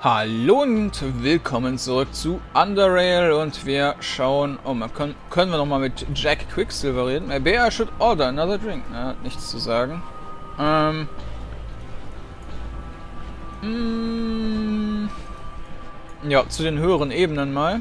Hallo und willkommen zurück zu Underrail und wir schauen, oh, können wir nochmal mit Jack Quicksilver reden? Maybe I should order another drink. Er hat nichts zu sagen. Ja, zu den höheren Ebenen mal.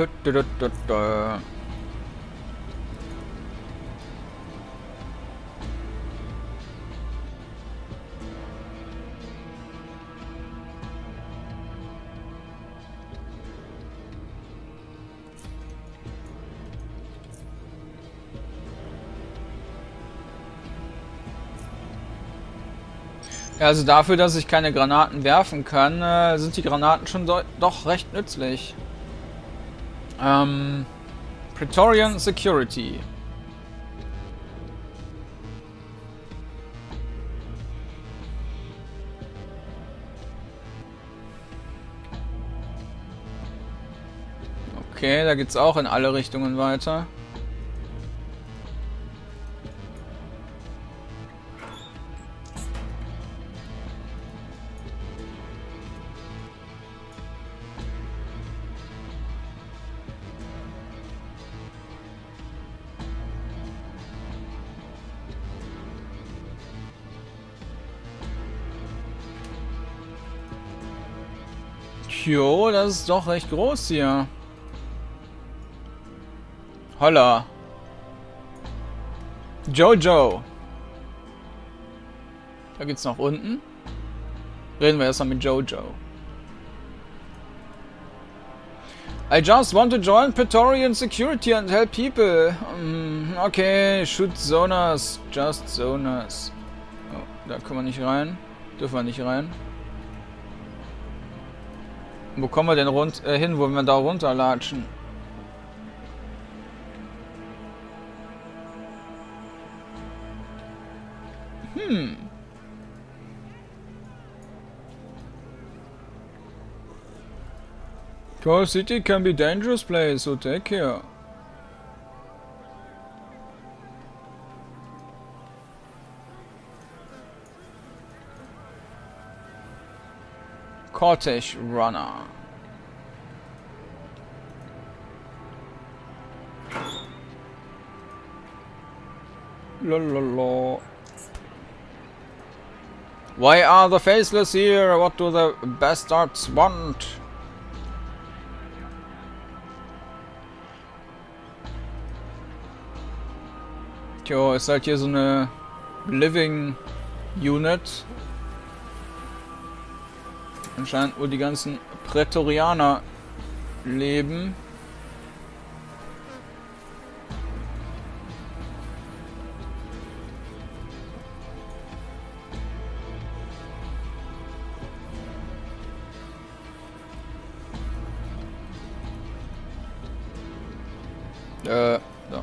Ja, also dafür, dass ich keine Granaten werfen kann, sind die Granaten schon doch recht nützlich. Praetorian Security. Okay, da geht's auch in alle Richtungen weiter. Jo, das ist doch recht groß hier. Holla. Jojo. Da geht's nach unten. Reden wir erstmal mit Jojo. I just want to join Praetorian Security and help people. Okay, shoot Zonas. Just Zonas. Oh, da können wir nicht rein. Dürfen wir nicht rein. Wo kommen wir denn hin, wo wir da runterlatschen? Core City can be dangerous place, so take care. CoreTech Runner. Lololol. Why are the faceless here? What do the bastards want? Tja, ist halt hier so eine Living Unit. Anscheinend, wo die ganzen Prätorianer leben. So.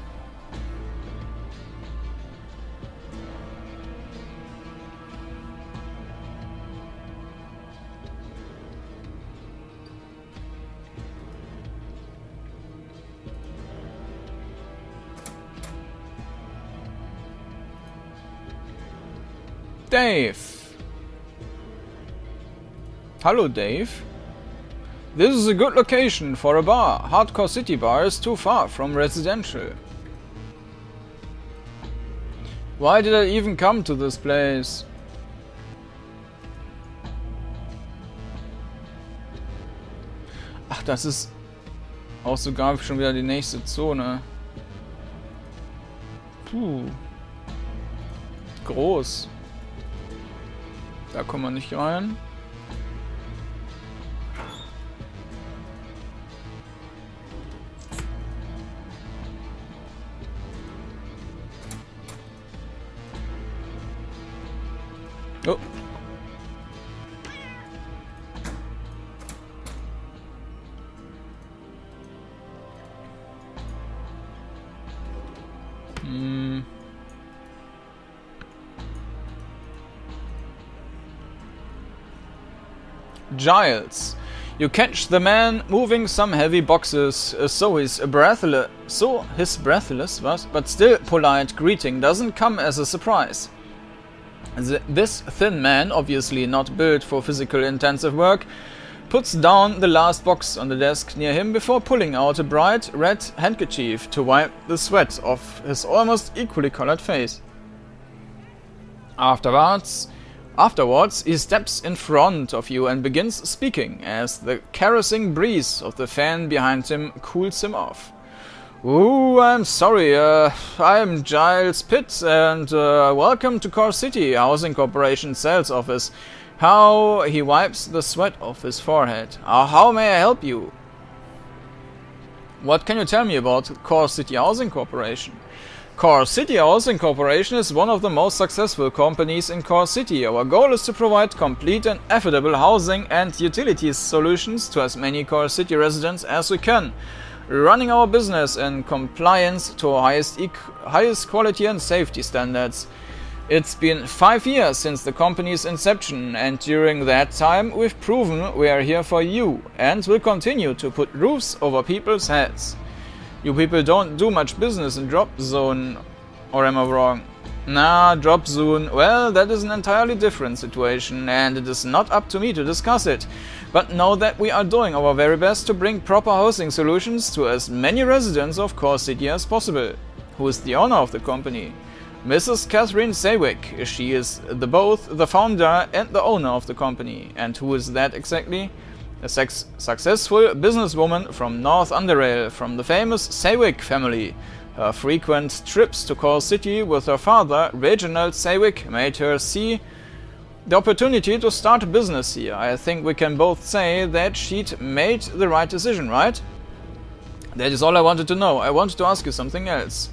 Dave. Hello, Dave. This is a good location for a bar. Hardcore city bar is too far from residential. Why did I even come to this place? Ach, das ist auch sogar schon wieder die nächste Zone. Puh. Groß. Da kommen wir nicht rein. Oh. Giles, You catch the man moving some heavy boxes, so his breathless, but still polite greeting doesn't come as a surprise. This thin man, obviously not built for physical intensive work, puts down the last box on the desk near him before pulling out a bright red handkerchief to wipe the sweat off his almost equally colored face. Afterwards, he steps in front of you and begins speaking, as the caressing breeze of the fan behind him cools him off. "Ooh, I'm sorry, I'm Giles Pitt, and welcome to Core City Housing Corporation sales office." How he wipes the sweat off his forehead. How may I help you? What can you tell me about Core City Housing Corporation? Core City Housing Corporation is one of the most successful companies in Core City. Our goal is to provide complete and affordable housing and utilities solutions to as many Core City residents as we can. Running our business in compliance to highest quality and safety standards. It's been 5 years since the company's inception, and during that time we've proven we are here for you and will continue to put roofs over people's heads. You people don't do much business in Drop Zone, or am I wrong? Nah, Drop Zone, well, that is an entirely different situation, and it is not up to me to discuss it. But know that we are doing our very best to bring proper housing solutions to as many residents of Core City as possible. Who is the owner of the company? Mrs. Catherine Sewick. She is both the founder and the owner of the company. And who is that exactly? A successful businesswoman from North Underrail, from the famous Sewick family. Her frequent trips to Core City with her father, Reginald Sewick, made her see the opportunity to start a business here. I think we can both say that she'd made the right decision, right? That is all I wanted to know. I wanted to ask you something else.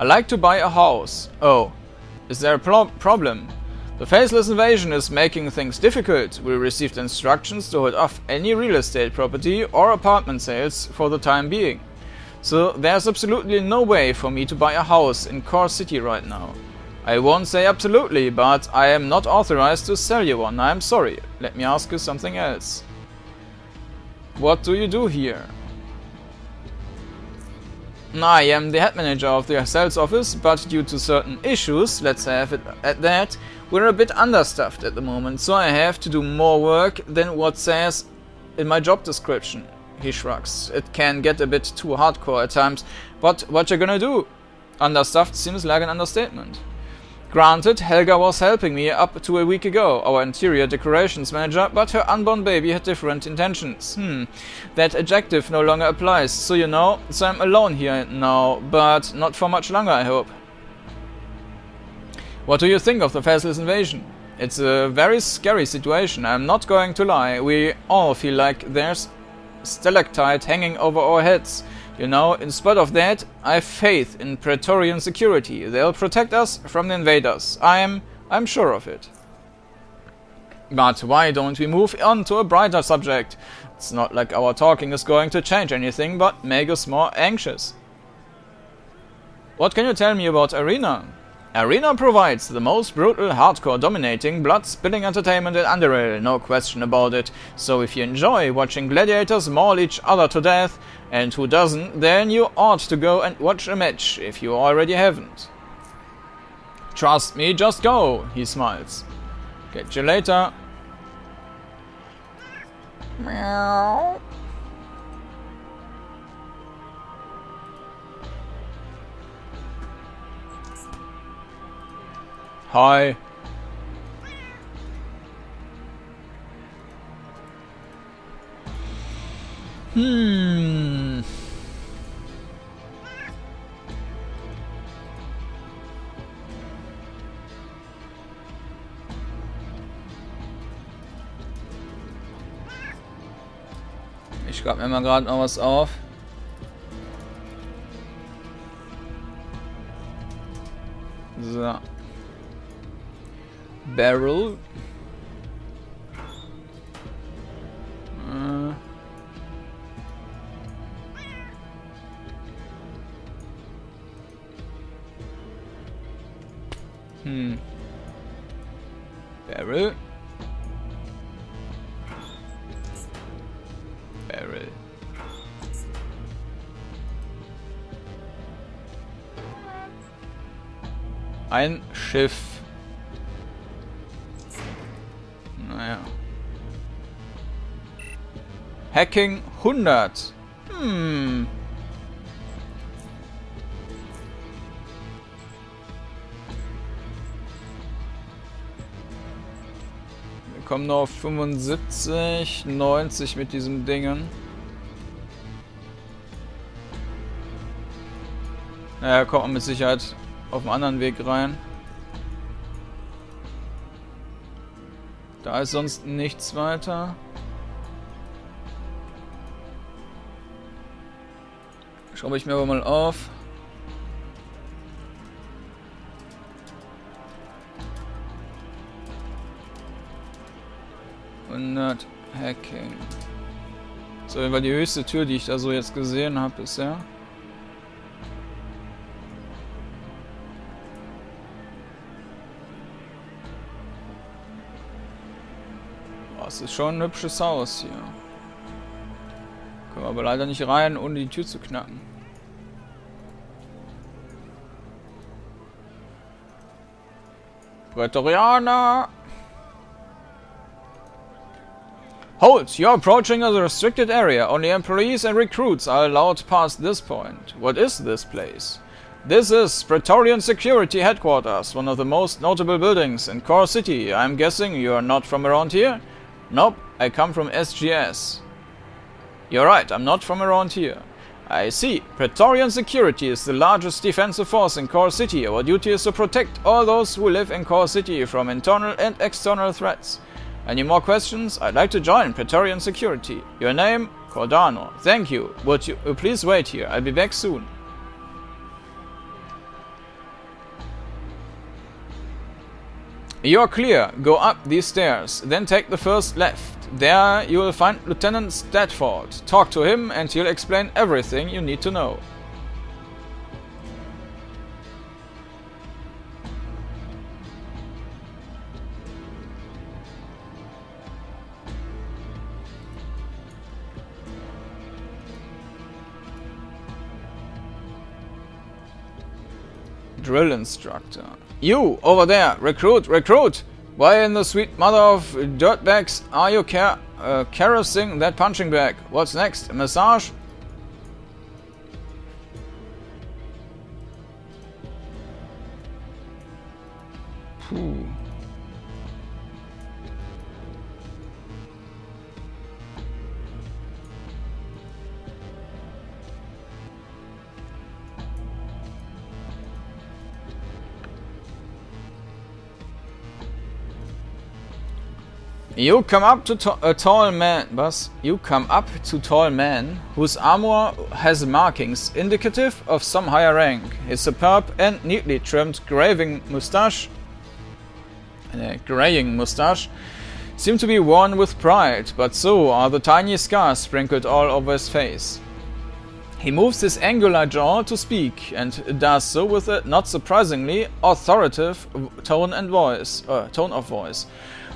I like to buy a house. Oh, is there a problem? The Faceless invasion is making things difficult. We received instructions to hold off any real estate property or apartment sales for the time being. So there's absolutely no way for me to buy a house in Core City right now. I won't say absolutely, but I am not authorized to sell you one. I'm sorry. Let me ask you something else. What do you do here? I am the head manager of the sales office, but due to certain issues, let's have it at that, we're a bit understaffed at the moment, so I have to do more work than what says in my job description. He shrugs. It can get a bit too hardcore at times, but what you're gonna do? Understaffed seems like an understatement. Granted, Helga was helping me up to a week ago, our interior decorations manager, but her unborn baby had different intentions. That adjective no longer applies, so you know, so I'm alone here now, but not for much longer, I hope. What do you think of the Faceless invasion? It's a very scary situation, I'm not going to lie. We all feel like there's stalactite hanging over our heads. You know, in spite of that, I have faith in Praetorian Security. They'll protect us from the invaders. I'm sure of it. But why don't we move on to a brighter subject? It's not like our talking is going to change anything, but make us more anxious. What can you tell me about Arena? Arena provides the most brutal, hardcore, dominating, blood-spilling entertainment in Underrail, no question about it. So if you enjoy watching gladiators maul each other to death, and who doesn't, then you ought to go and watch a match, if you already haven't. Trust me, just go, he smiles. Catch you later. Meow. Hi. Ich schreibe mir mal gerade noch was auf. So. Barrel. Barrel. Ein Schiff. Naja. Hacking 100. Hm. Wir kommen noch auf 75, 90 mit diesem Dingen. Naja, kommt man mit Sicherheit auf einen anderen Weg rein. Da ist sonst nichts weiter. Schraube ich mir aber mal auf. Und not hacking. So, das war die höchste Tür, die ich da so jetzt gesehen habe bisher. Das ist schon ein hübsches Haus hier. Können wir aber leider nicht rein, ohne die Tür zu knacken. Praetorianer! Halt! You're approaching a restricted area. Only employees and recruits are allowed past this point. What is this place? This is Praetorian Security Headquarters, one of the most notable buildings in Core City. I'm guessing you are not from around here? Nope, I come from SGS. You're right, I'm not from around here. I see. Praetorian Security is the largest defensive force in Core City. Our duty is to protect all those who live in Core City from internal and external threats. Any more questions? I'd like to join Praetorian Security. Your name? Kordanor. Thank you. Would you please wait here? I'll be back soon. You're clear. Go up these stairs, then take the first left. There you will find Lieutenant Stratford. Talk to him and he'll explain everything you need to know. Drill instructor. You, over there, recruit, recruit! Why in the sweet mother of dirtbags are you caressing that punching bag? What's next? A massage? Puh. You come up to a tall man, Buzz. You come up to tall man whose armor has markings indicative of some higher rank. His superb and neatly trimmed graying mustache seem to be worn with pride, but so are the tiny scars sprinkled all over his face. He moves his angular jaw to speak, and does so with a not surprisingly authoritative tone of voice.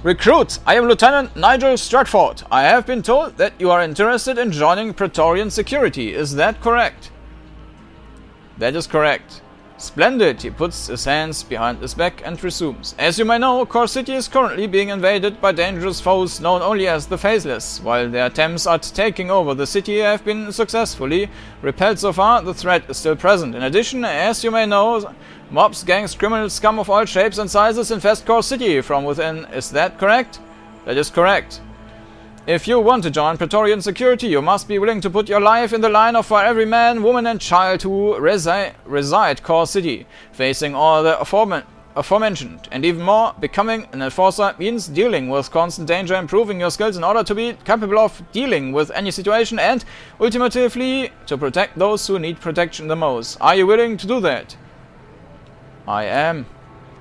Recruits, I am Lieutenant Nigel Stratford. I have been told that you are interested in joining Praetorian Security. Is that correct? That is correct. Splendid. He puts his hands behind his back and resumes. As you may know, Core City is currently being invaded by dangerous foes known only as the Faceless. While their attempts at taking over the city have been successfully repelled so far, the threat is still present. In addition, as you may know, mobs, gangs, criminals, scum of all shapes and sizes infest Core City from within. Is that correct? That is correct. If you want to join Praetorian Security, you must be willing to put your life in the line of for every man, woman and child who reside Core City, facing all the aforementioned. And even more, becoming an enforcer means dealing with constant danger, improving your skills in order to be capable of dealing with any situation and, ultimately, to protect those who need protection the most. Are you willing to do that? I am.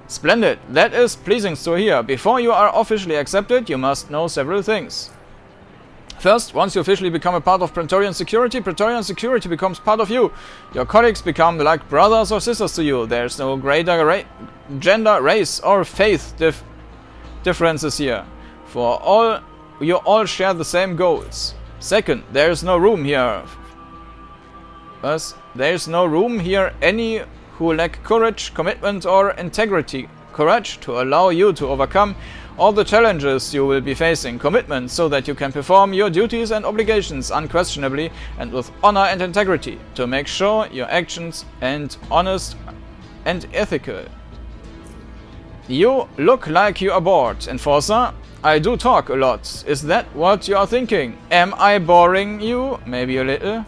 Splendid. That is pleasing to hear. Before you are officially accepted, you must know several things. First, once you officially become a part of Praetorian Security, Praetorian Security becomes part of you. Your colleagues become like brothers or sisters to you. There's no greater gender, race or faith differences here. For all, you all share the same goals. Second, there is no room here. Thus, there is no room here any who lack courage, commitment or integrity. Courage to allow you to overcome all the challenges you will be facing. Commitment so that you can perform your duties and obligations unquestionably and with honor and integrity, to make sure your actions are honest and ethical. You look like you are bored. Enforcer, I do talk a lot. Is that what you are thinking? Am I boring you? Maybe a little?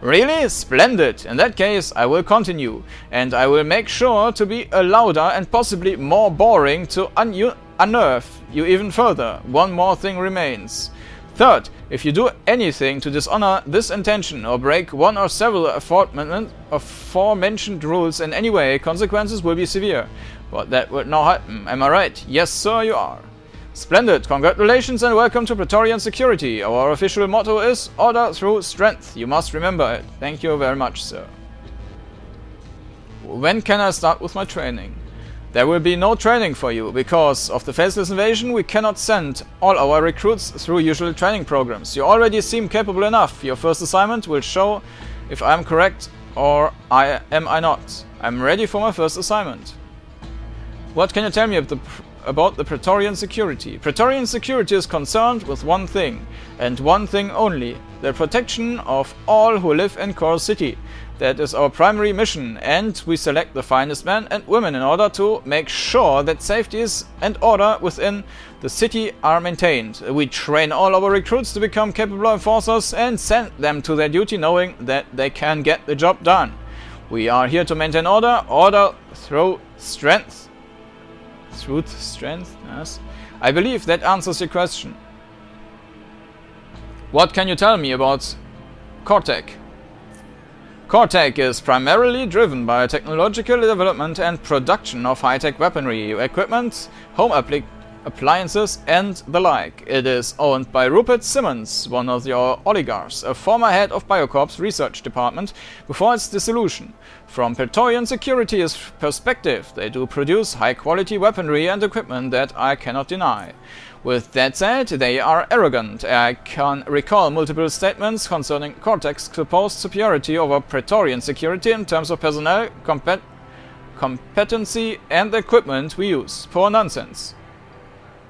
Really? Splendid! In that case, I will continue, and I will make sure to be louder and possibly more boring to unnerve you even further. One more thing remains. Third, if you do anything to dishonor this intention or break one or several aforementioned rules in any way, consequences will be severe. But that would not happen, am I right? Yes, sir, you are. Splendid! Congratulations and welcome to Praetorian Security. Our official motto is Order Through Strength. You must remember it. Thank you very much, sir. When can I start with my training? There will be no training for you. Because of the Faceless invasion, we cannot send all our recruits through usual training programs. You already seem capable enough. Your first assignment will show if I am correct or am I not. I am ready for my first assignment. What can you tell me about the Praetorian Security? Praetorian Security is concerned with one thing, and one thing only, the protection of all who live in Core City. That is our primary mission, and we select the finest men and women in order to make sure that safety and order within the city are maintained. We train all our recruits to become capable enforcers and send them to their duty knowing that they can get the job done. We are here to maintain order, order through strength. Truth, strength, yes. I believe that answers your question. What can you tell me about CoreTech? CoreTech is primarily driven by technological development and production of high-tech weaponry, equipment, home appliances and the like. It is owned by Rupert Simmons, one of the oligarchs, a former head of Biocorp's research department before its dissolution. From Praetorian Security's perspective, they do produce high-quality weaponry and equipment that I cannot deny. With that said, they are arrogant. I can recall multiple statements concerning CoreTech's supposed superiority over Praetorian Security in terms of personnel, competency and the equipment we use. Poor nonsense.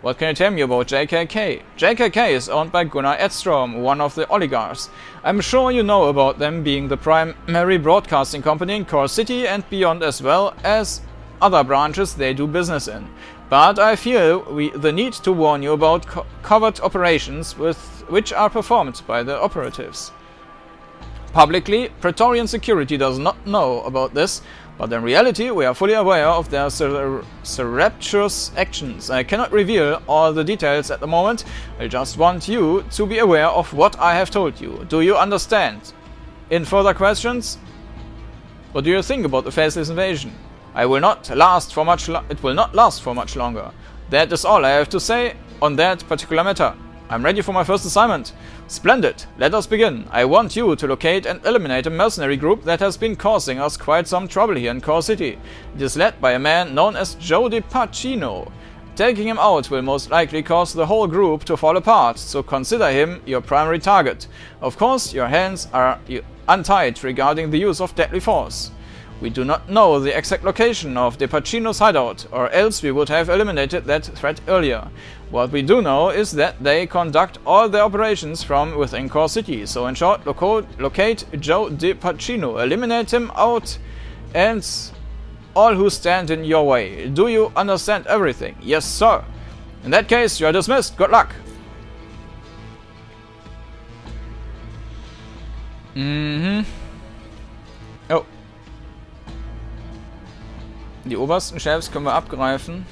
What can you tell me about JKK? JKK is owned by Gunnar Edstrom, one of the oligarchs. I'm sure you know about them, being the primary broadcasting company in Core City and beyond, as well as other branches they do business in. But I feel the need to warn you about covert operations which are performed by the operatives. Publicly, Praetorian Security does not know about this, but in reality we are fully aware of their surreptitious actions. I cannot reveal all the details at the moment. I just want you to be aware of what I have told you. Do you understand? In further questions, what do you think about the Faceless invasion? It will not last for much longer. That is all I have to say on that particular matter. I'm ready for my first assignment. Splendid! Let us begin. I want you to locate and eliminate a mercenary group that has been causing us quite some trouble here in Core City. It is led by a man known as Joe DiPacino. Taking him out will most likely cause the whole group to fall apart, so consider him your primary target. Of course, your hands are untied regarding the use of deadly force. We do not know the exact location of DiPacino's hideout, or else we would have eliminated that threat earlier. What we do know is that they conduct all their operations from within Core City, so in short, locate Joe DiPacino, eliminate him out and all who stand in your way. Do you understand everything? Yes, sir. In that case, you are dismissed. Good luck. Oh. Die obersten Chefs können wir abgreifen.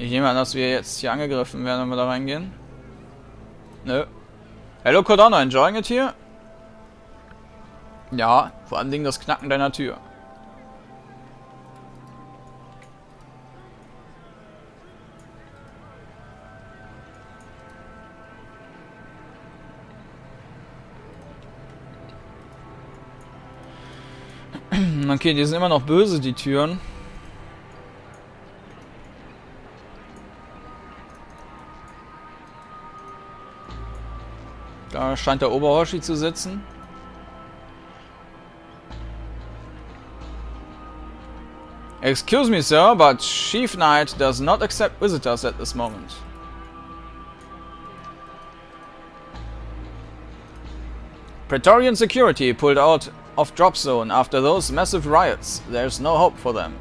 Ich nehme an, dass wir jetzt hier angegriffen werden, wenn wir da reingehen. Nö. Hello Kordanor, enjoying it here? Ja, vor allen Dingen das Knacken deiner Tür. Okay, die sind immer noch böse, die Türen. Da scheint der Oberhoshi zu sitzen. Excuse me, sir, but Chief Knight does not accept visitors at this moment. Praetorian Security pulled out of drop zone after those massive riots. There's no hope for them.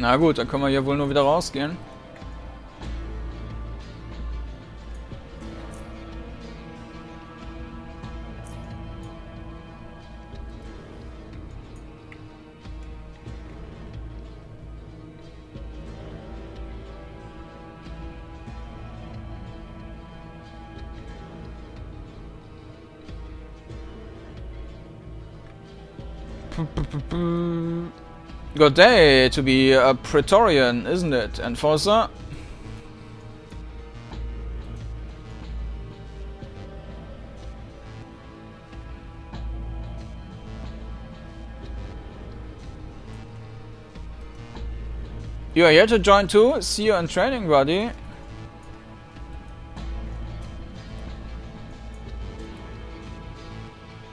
Na gut, dann können wir hier wohl nur wieder rausgehen. Good day to be a Praetorian, isn't it, Enforcer? You are here to join too? See you in training, buddy.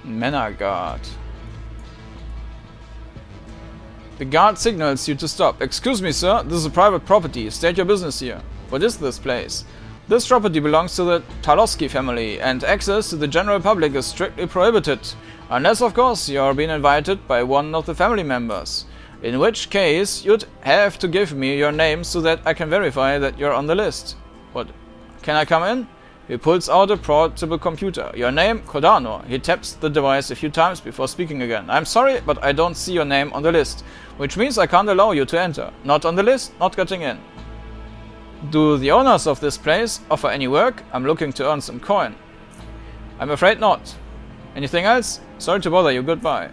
Manor Guard. The guard signals you to stop. Excuse me, sir, this is a private property. State your business here. What is this place? This property belongs to the Talloski family, and access to the general public is strictly prohibited. Unless, of course, you are being invited by one of the family members. In which case, you'd have to give me your name so that I can verify that you're on the list. What? Can I come in? He pulls out a portable computer. Your name? Kordanor. He taps the device a few times before speaking again. I'm sorry, but I don't see your name on the list. Which means I can't allow you to enter. Not on the list, not getting in. Do the owners of this place offer any work? I'm looking to earn some coin. I'm afraid not. Anything else? Sorry to bother you. Goodbye.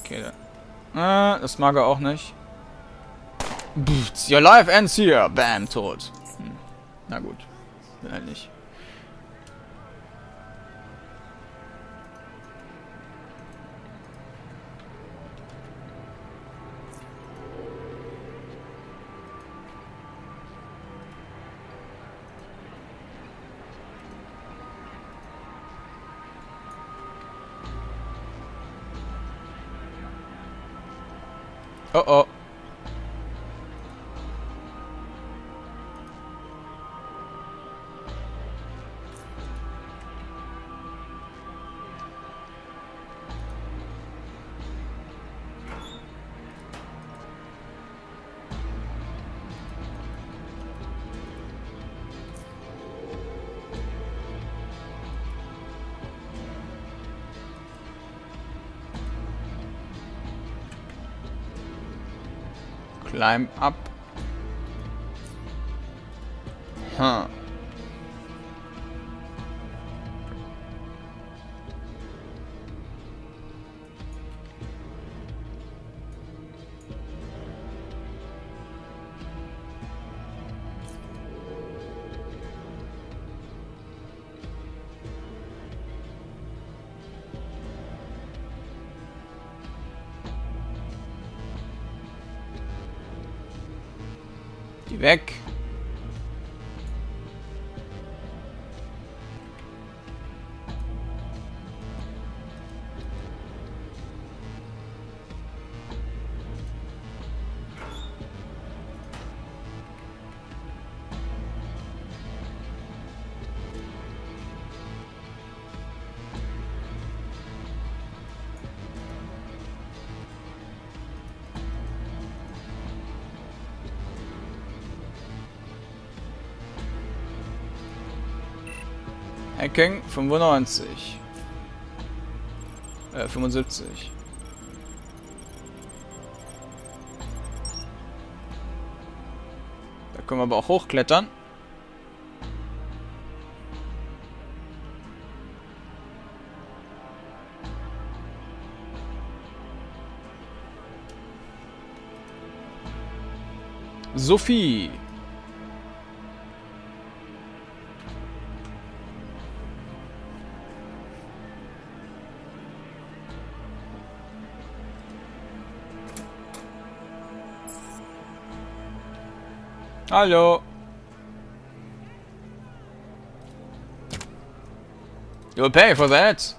Okay, dann. Das mag er auch nicht. Your life ends here. Bam, tot. Na gut. Bin halt nicht. Oh oh. Climb up. Huh. Weg. Hacking 95. 75. Da können wir aber auch hochklettern. Sophie. Hallo. You'll pay for that.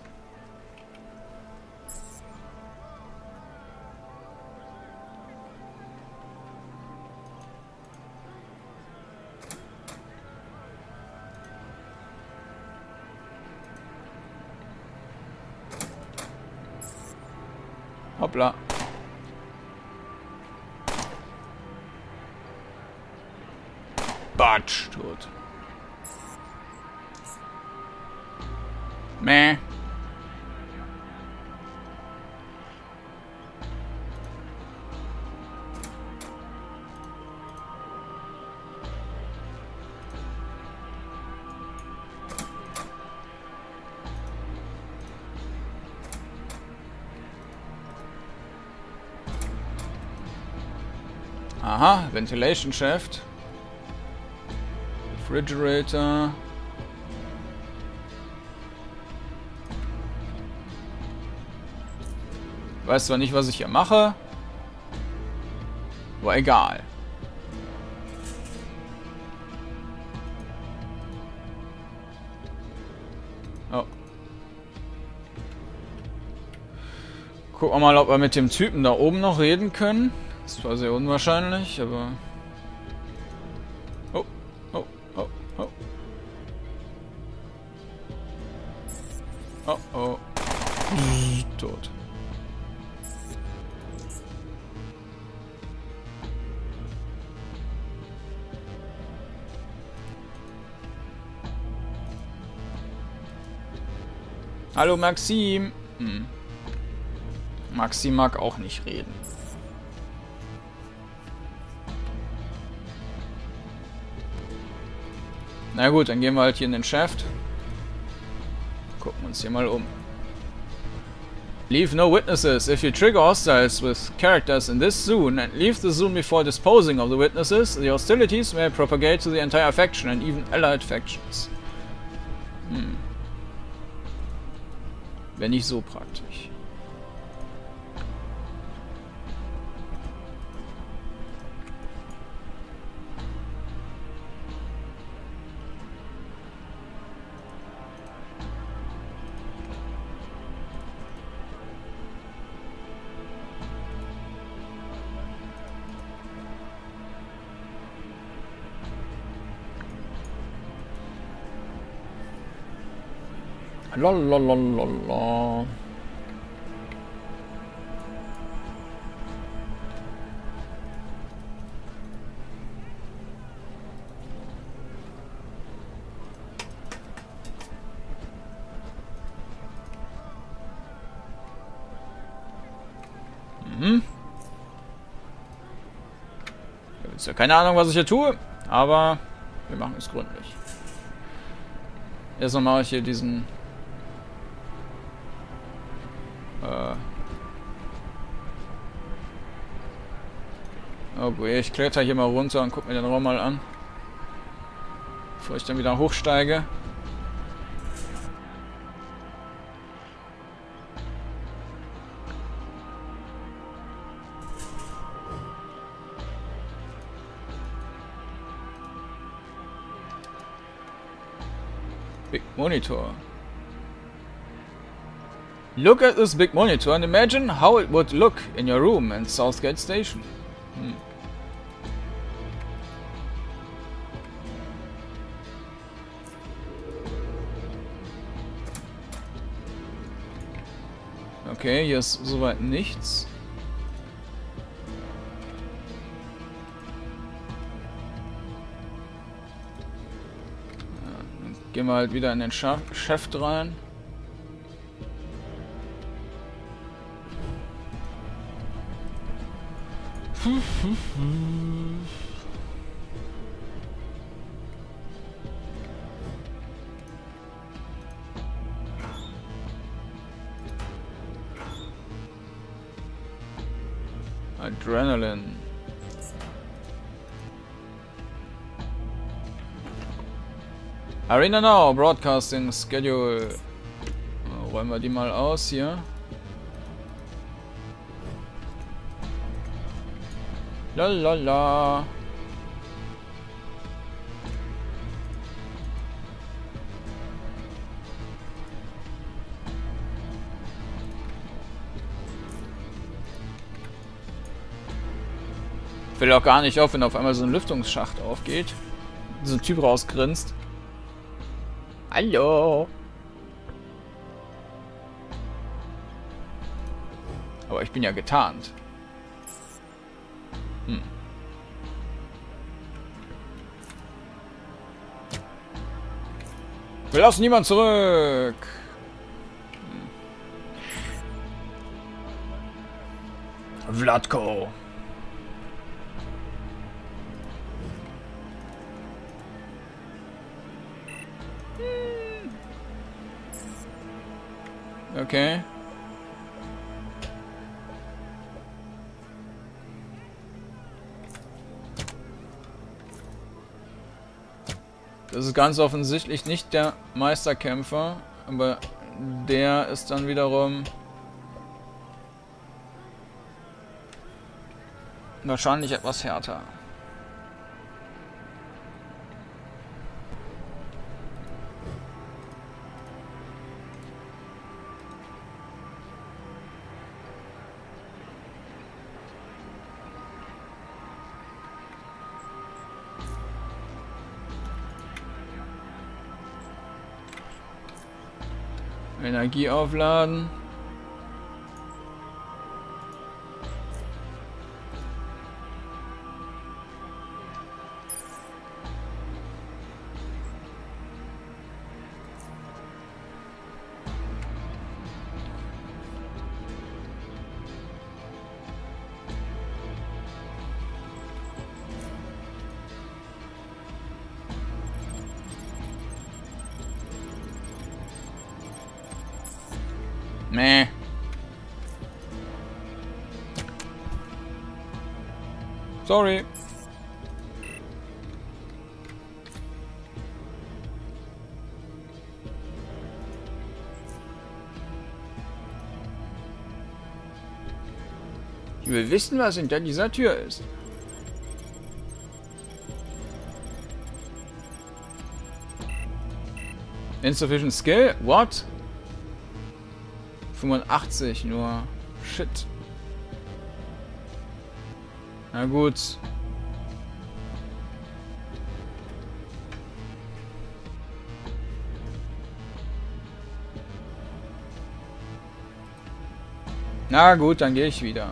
Hoppla. Batsch, tot. Meh. Aha, Ventilation Shaft. Refrigerator. Weiß zwar nicht, was ich hier mache, aber egal. Oh. Gucken wir mal, ob wir mit dem Typen da oben noch reden können. Das war sehr unwahrscheinlich, aber... Oh, oh, oh, oh. Oh, oh. Tot. Hallo Maxim. Hm. Maxim mag auch nicht reden. Na gut, dann gehen wir halt hier in den Shaft. Gucken uns hier mal um. Leave no witnesses. If you trigger hostiles with characters in this zone and leave the zone before disposing of the witnesses, the hostilities may propagate to the entire faction and even allied factions. Hm. Wäre nicht so praktisch. Lololololol. Mhm. Ich habe jetzt ja keine Ahnung, was ich hier tue, aber wir machen es gründlich. Erstmal mache ich hier diesen... Okay, ich kletter hier mal runter und guck mir den Raum mal an, bevor ich dann wieder hochsteige. Big Monitor. Look at this big monitor and imagine how it would look in your room in Southgate Station. Hm. Okay, hier ist soweit nichts. Dann Gehen wir halt wieder in den Schaft rein. Adrenaline. Arena Now, Broadcasting Schedule. Räumen wir die mal aus hier. Lalala. Fällt auch gar nicht auf, wenn auf einmal so ein Lüftungsschacht aufgeht. So ein Typ rausgrinst. Hallo. Aber ich bin ja getarnt. Hm. Wir lassen niemanden zurück. Hm. Vladko. Okay. Das ist ganz offensichtlich nicht der Meisterkämpfer, aber der ist dann wiederum wahrscheinlich etwas härter. Energie aufladen. Sorry. Ich will wissen, was hinter dieser Tür ist. Insufficient Skill? What? 85 nur. Shit. Na gut. Na gut, dann gehe ich wieder.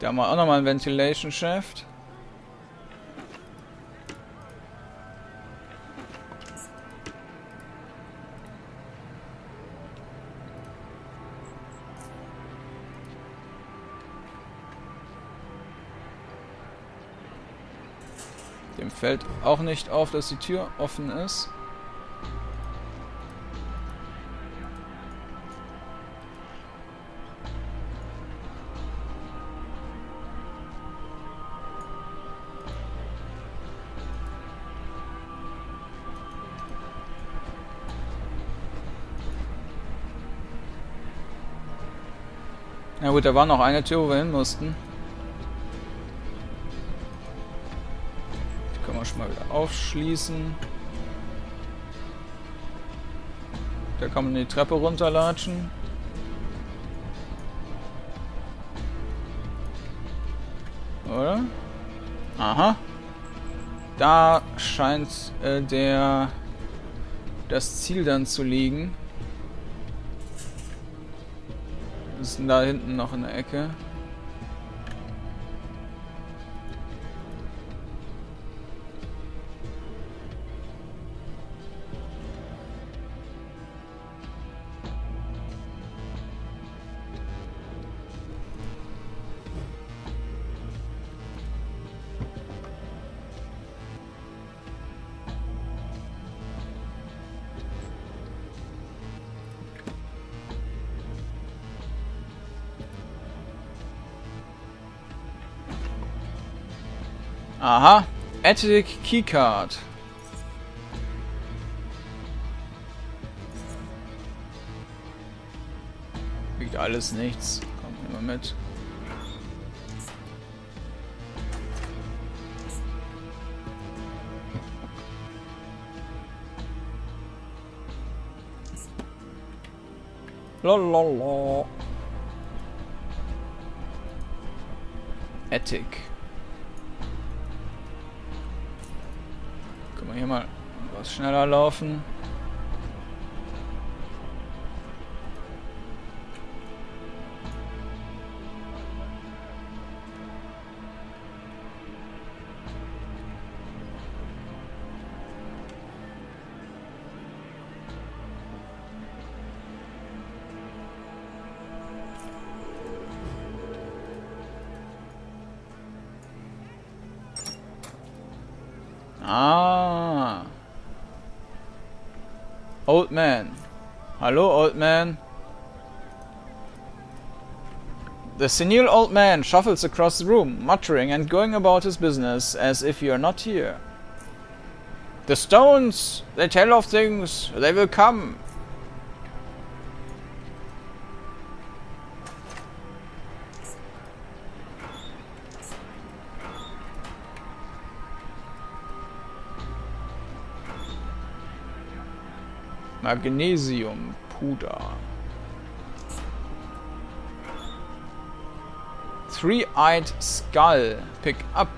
Da haben wir auch nochmal einen Ventilation Shaft. Dem fällt auch nicht auf, dass die Tür offen ist. Na gut, da war noch eine Tür, wo wir hin mussten. Die können wir schon mal wieder aufschließen. Da kann man die Treppe runterlatschen. Oder? Aha. Da scheint das Ziel dann zu liegen. Was ist denn da hinten noch in der Ecke? Aha, Attic Keycard. Wiegt alles nichts. Komm immer mit. Lololol. Attic. Hier mal etwas schneller laufen. Old Man. Hallo, Old Man. The senile old man shuffles across the room, muttering and going about his business as if you're not here. The stones, they tell of things, they will come. Magnesium Puder. Three-eyed skull. Pick up.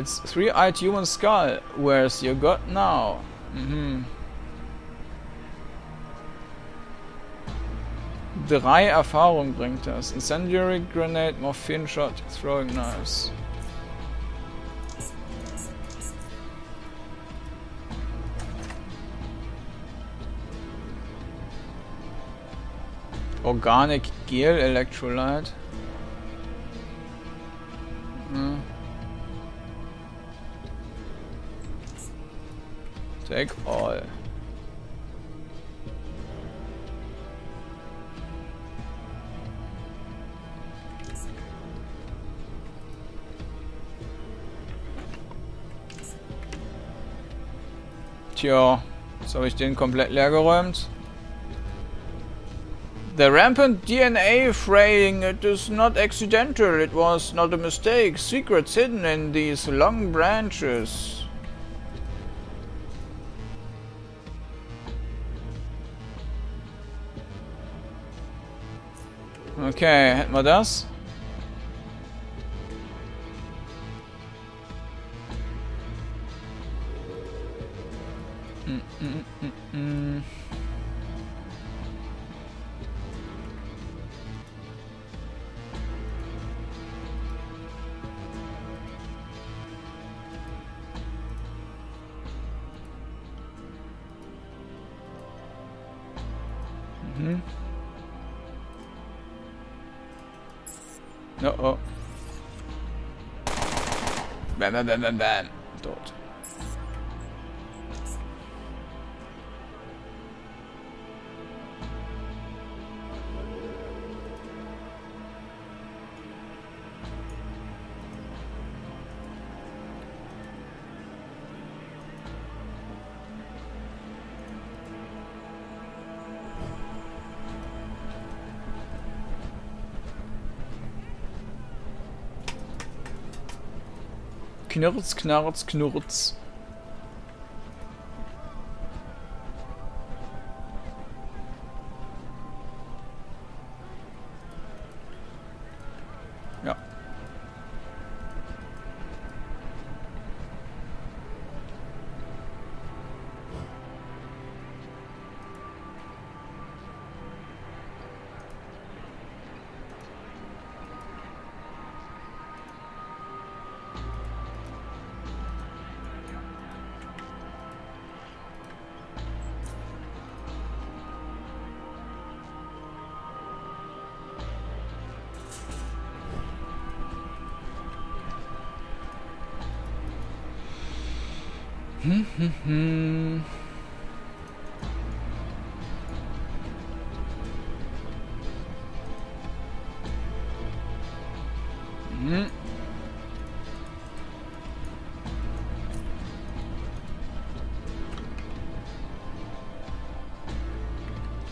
It's three-eyed human skull. Where's your god now? Mhm. Drei Erfahrung bringt das. Incendiary Grenade, Morphine Shot, Throwing Knives. Organic Gel Electrolyte. Hm. Take all. Tja, jetzt habe ich den komplett leer geräumt. The rampant DNA fraying, it is not accidental, it was not a mistake. Secrets hidden in these long branches. Okay, hätten wir das? No, oh. Bam, bam, bam, bam, bam. dort. Knurz, knarz, knurz. Ja.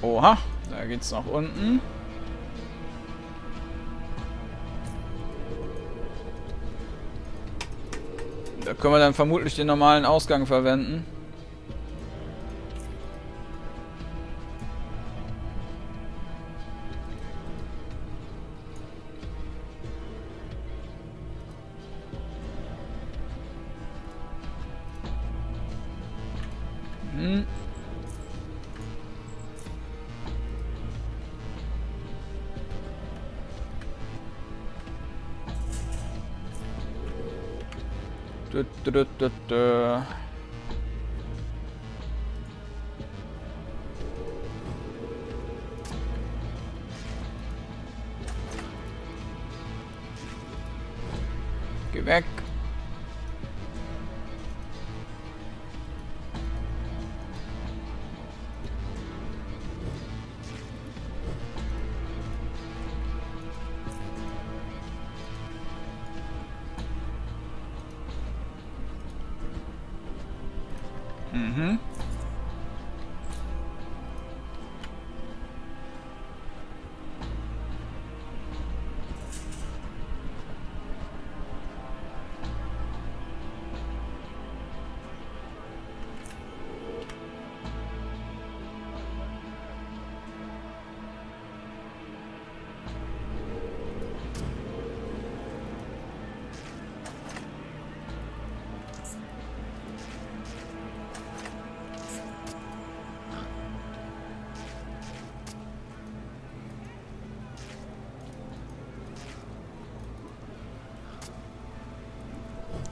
Oha, da geht's nach unten. Da können wir dann vermutlich den normalen Ausgang verwenden. Geh weg.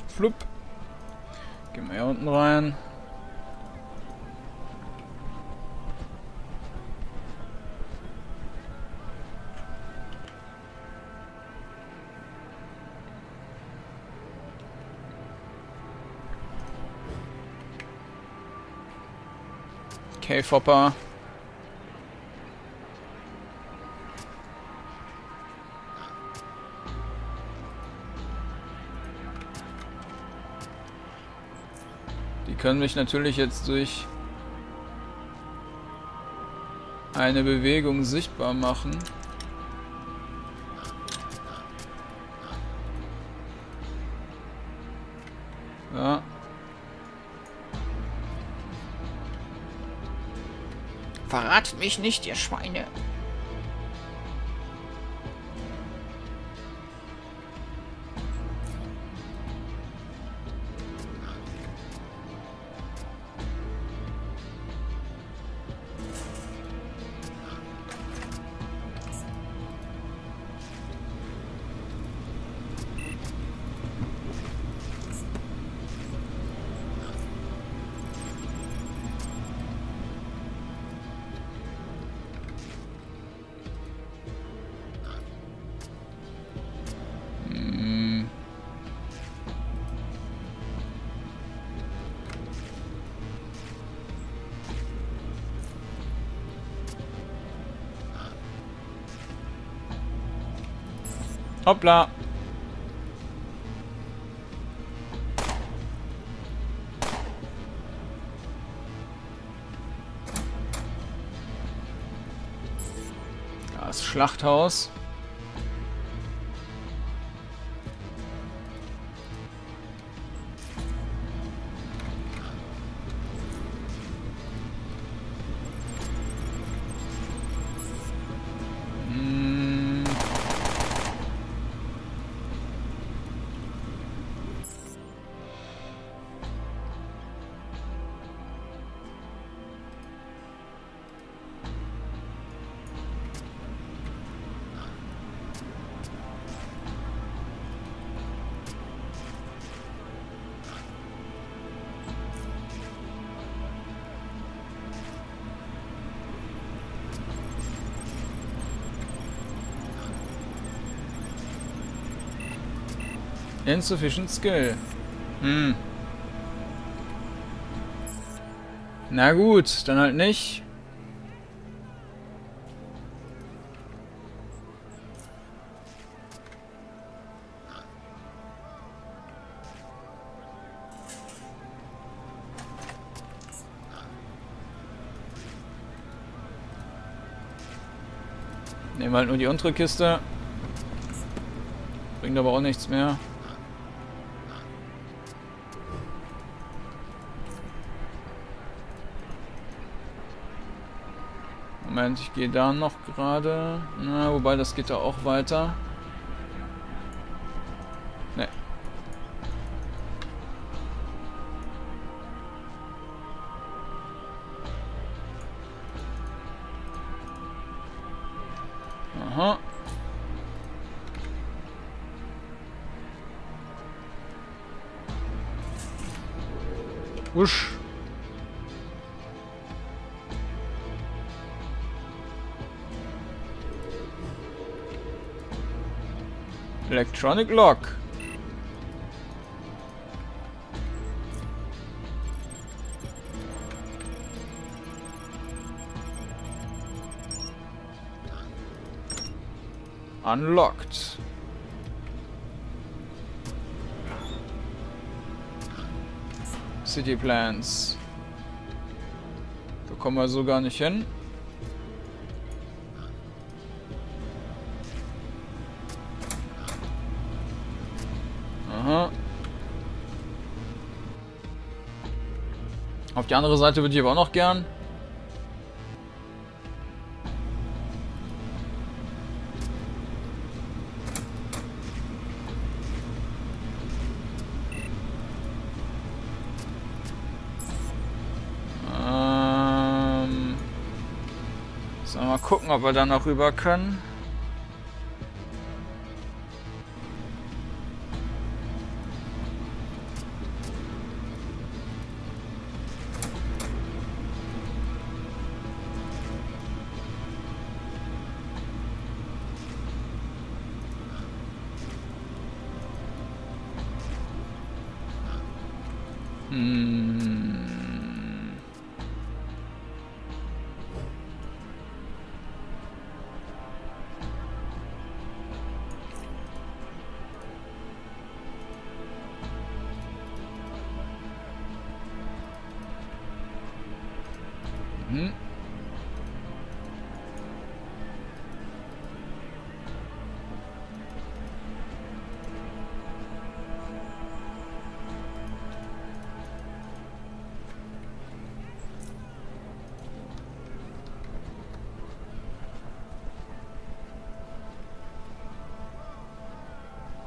Flup. Gehen wir hier unten rein. K-Fopper. Können mich natürlich jetzt durch eine Bewegung sichtbar machen. Ja. Verratet mich nicht, ihr Schweine. Hoppla. Das Schlachthaus. Insufficient skill. Hm. Na gut, dann halt nicht. Nehmen wir halt nur die untere Kiste. Bringt aber auch nichts mehr. Moment, ich gehe da noch gerade. Na, wobei das geht da auch weiter. Ne. Aha. Wusch. Electronic Lock. Unlocked. City Plans. Da kommen wir so gar nicht hin. Auf die andere Seite würde ich aber auch noch gern. Sollen wir mal gucken, ob wir da noch rüber können.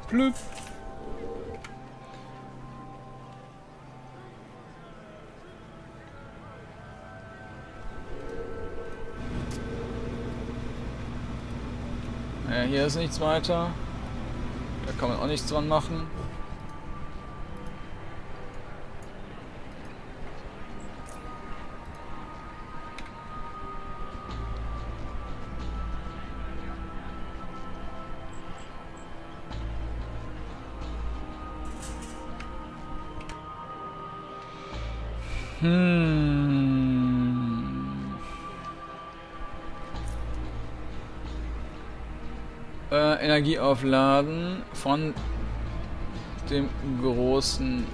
Plüpp. Naja, hier ist nichts weiter. Da kann man auch nichts dran machen. Energie aufladen von dem großen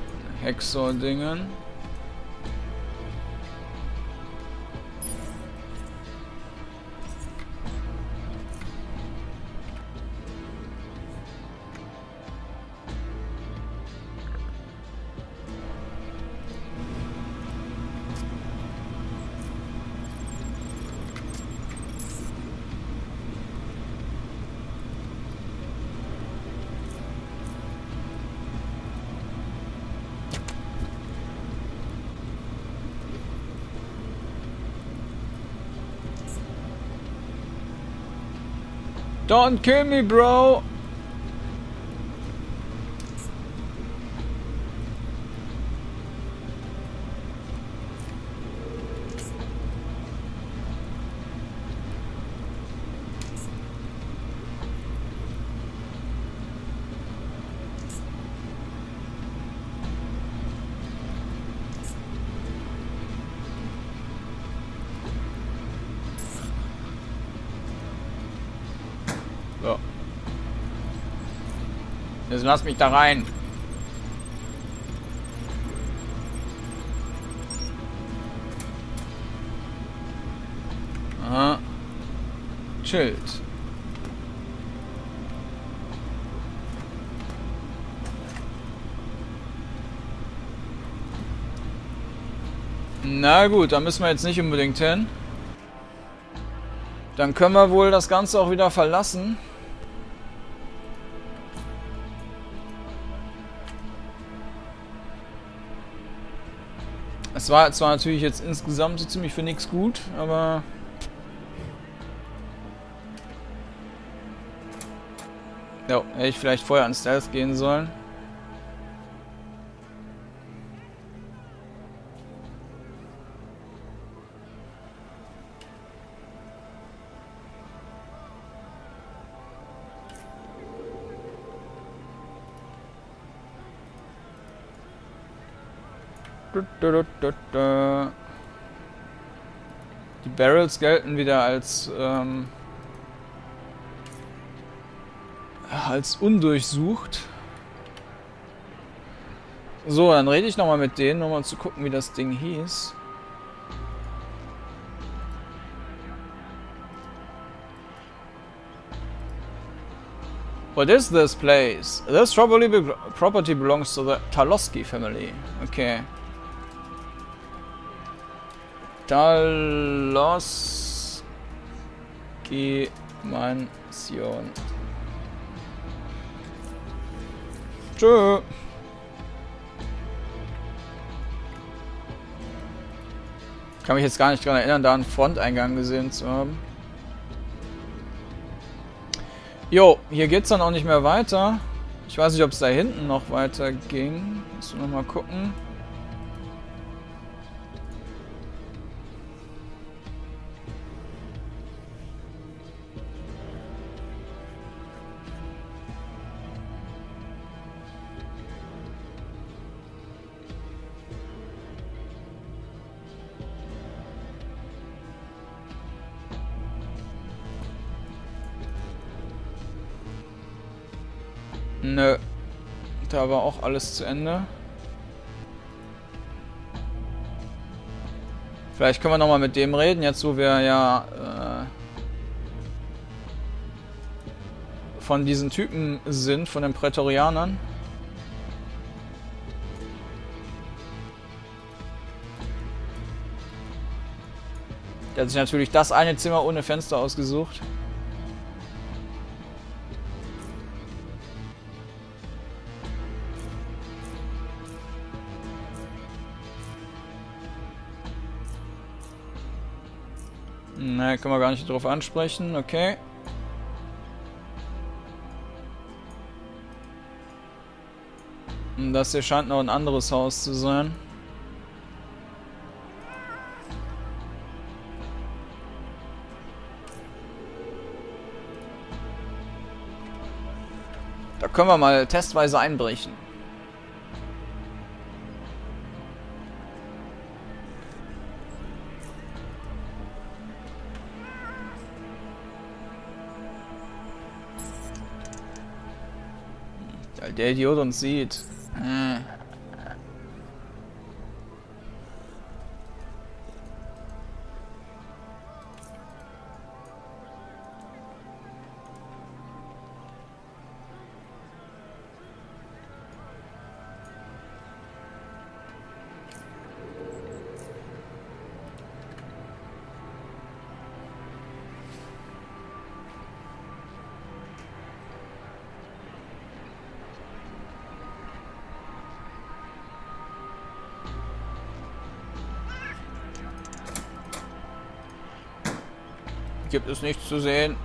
Hexor-Dingen. Don't kill me, bro! Lass mich da rein. Aha. Chillt. Na gut, da müssen wir jetzt nicht unbedingt hin. Dann können wir wohl das Ganze auch wieder verlassen. Es war zwar natürlich jetzt insgesamt so ziemlich für nichts gut, aber... Ja, hätte ich vielleicht vorher an Stealth gehen sollen. Die Barrels gelten wieder als undurchsucht. So, dann rede ich nochmal mit denen, um mal zu gucken, wie das Ding hieß. What is this place? This property belongs to the Talloski family. Okay. Talloski Mansion. Tschö. Kann mich jetzt gar nicht daran erinnern, da einen Fronteingang gesehen zu haben. Jo, hier geht's dann auch nicht mehr weiter. Ich weiß nicht, ob es da hinten noch weiter ging. Musst du nochmal gucken. Nö, da war auch alles zu Ende. Vielleicht können wir nochmal mit dem reden, jetzt wo wir ja von diesen Typen sind, von den Prätorianern. Der hat sich natürlich das eine Zimmer ohne Fenster ausgesucht. Na, können wir gar nicht drauf ansprechen, okay. Und das hier scheint noch ein anderes Haus zu sein. Da können wir mal testweise einbrechen. Wenn der Idiot uns sieht. Gibt es nichts zu sehen.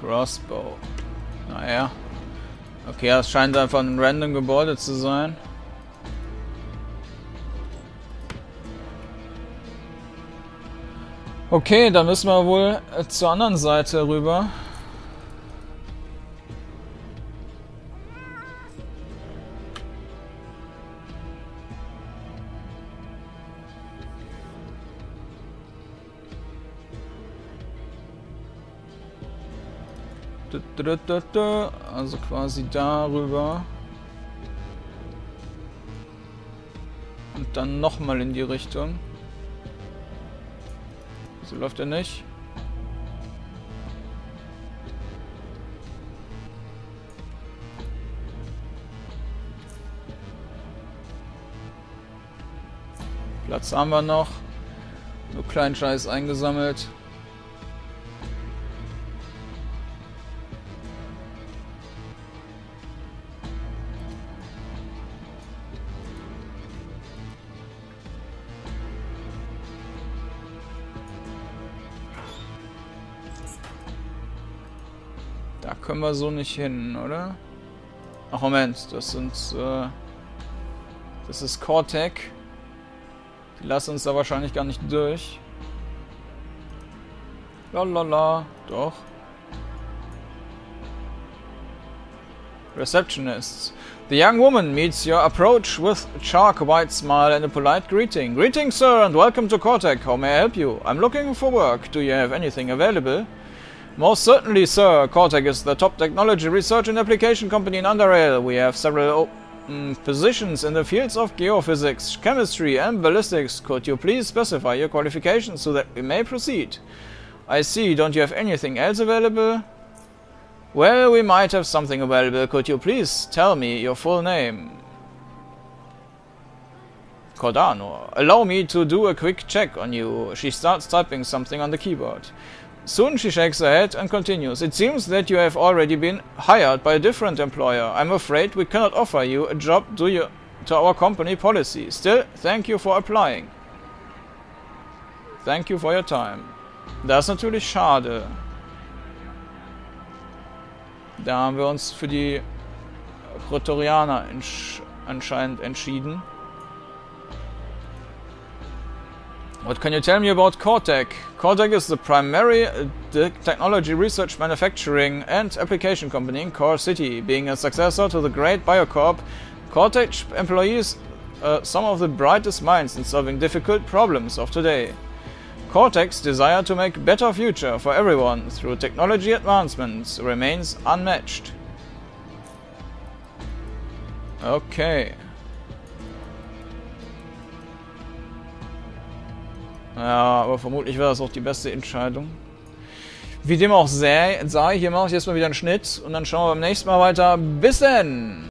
Crossbow. Naja. Okay, das scheint einfach ein random Gebäude zu sein. Okay, dann müssen wir wohl zur anderen Seite rüber. Also quasi darüber. Und dann nochmal in die Richtung. So läuft er nicht. Platz haben wir noch. Nur kleinen Scheiß eingesammelt. Können wir so nicht hin, oder? Ach Moment, das sind das ist CoreTech. Die lassen uns da wahrscheinlich gar nicht durch. Lalala, doch. Receptionists. The young woman meets your approach with a shark white smile and a polite greeting. Greetings, sir, and welcome to CoreTech. How may I help you? I'm looking for work. Do you have anything available? Most certainly, sir. CoreTech is the top technology research and application company in Underrail. We have several open positions in the fields of geophysics, chemistry and ballistics. Could you please specify your qualifications so that we may proceed? I see. Don't you have anything else available? Well, we might have something available. Could you please tell me your full name? Kordanor. Allow me to do a quick check on you. She starts typing something on the keyboard. Soon she shakes her head and continues. It seems that you have already been hired by a different employer. I'm afraid we cannot offer you a job due to our company policy. Still, thank you for applying. Thank you for your time. Das ist natürlich schade. Da haben wir uns für die Praetorianer anscheinend entschieden. What can you tell me about CoreTech? CoreTech is the primary technology research, manufacturing and application company in Core City. Being a successor to the great Biocorp, CoreTech employs some of the brightest minds in solving difficult problems of today. CoreTech's desire to make a better future for everyone through technology advancements remains unmatched. Okay. Ja, aber vermutlich wäre das auch die beste Entscheidung. Wie dem auch sei, hier mache ich erstmal wieder einen Schnitt und dann schauen wir beim nächsten Mal weiter. Bis dann!